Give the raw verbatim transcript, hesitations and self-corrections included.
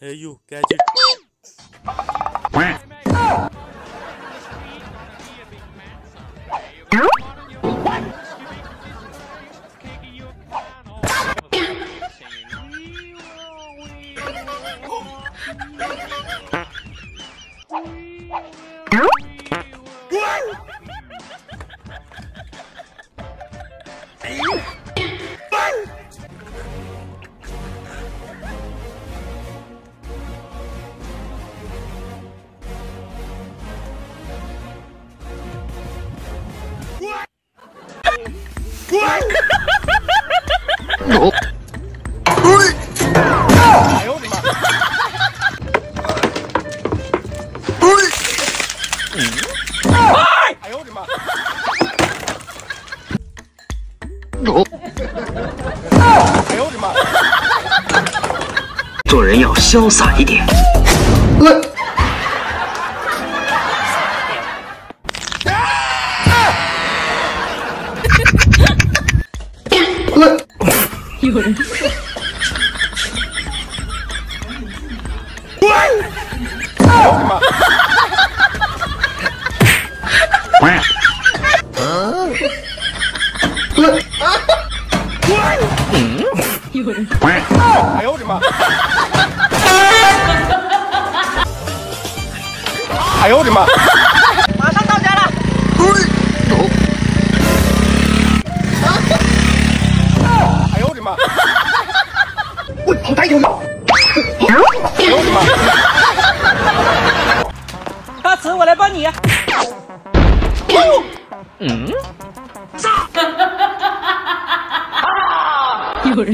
Hey you, gadget.潇洒一点。 有人